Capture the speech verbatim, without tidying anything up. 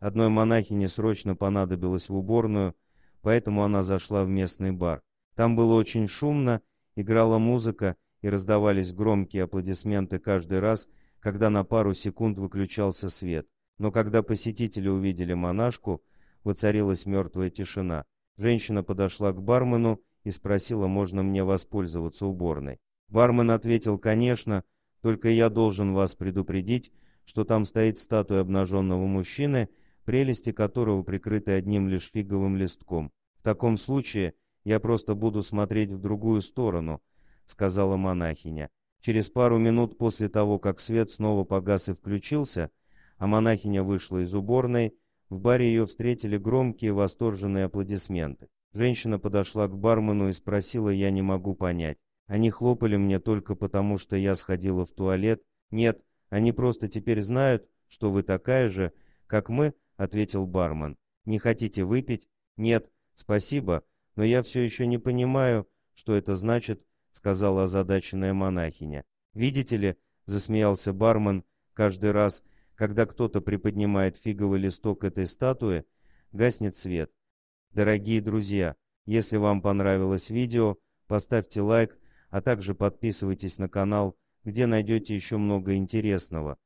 Одной монахине срочно понадобилось в уборную, поэтому она зашла в местный бар. Там было очень шумно, играла музыка и раздавались громкие аплодисменты каждый раз, когда на пару секунд выключался свет. Но когда посетители увидели монашку, воцарилась мертвая тишина. Женщина подошла к бармену и спросила, можно мне воспользоваться уборной. Бармен ответил, конечно, только я должен вас предупредить, что там стоит статуя обнаженного мужчины, прелести которого прикрыты одним лишь фиговым листком. В таком случае я просто буду смотреть в другую сторону, сказала монахиня. Через пару минут после того, как свет снова погас и включился, а монахиня вышла из уборной, в баре ее встретили громкие восторженные аплодисменты. Женщина подошла к бармену и спросила, я не могу понять. Они хлопали мне только потому, что я сходила в туалет. Нет, они просто теперь знают, что вы такая же, как мы, ответил бармен. Не хотите выпить? Нет, спасибо, но я все еще не понимаю, что это значит, сказала озадаченная монахиня. Видите ли, засмеялся бармен, каждый раз, когда кто-то приподнимает фиговый листок этой статуи, гаснет свет. Дорогие друзья, если вам понравилось видео, поставьте лайк, а также подписывайтесь на канал, где найдете еще много интересного.